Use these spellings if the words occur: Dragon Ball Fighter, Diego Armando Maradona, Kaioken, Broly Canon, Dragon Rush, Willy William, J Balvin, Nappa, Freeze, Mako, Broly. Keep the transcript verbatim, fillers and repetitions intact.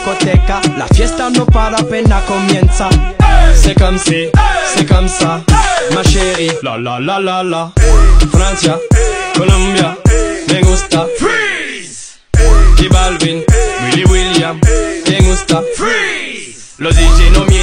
discoteca, la fiesta no para apenas comienza. C'est comme si, c'est comme ça, ma chérie. La la la la la. Francia, Colombia, me gusta Freeze. J Balvin, Willy William, me gusta Freeze. Los D J no mienten.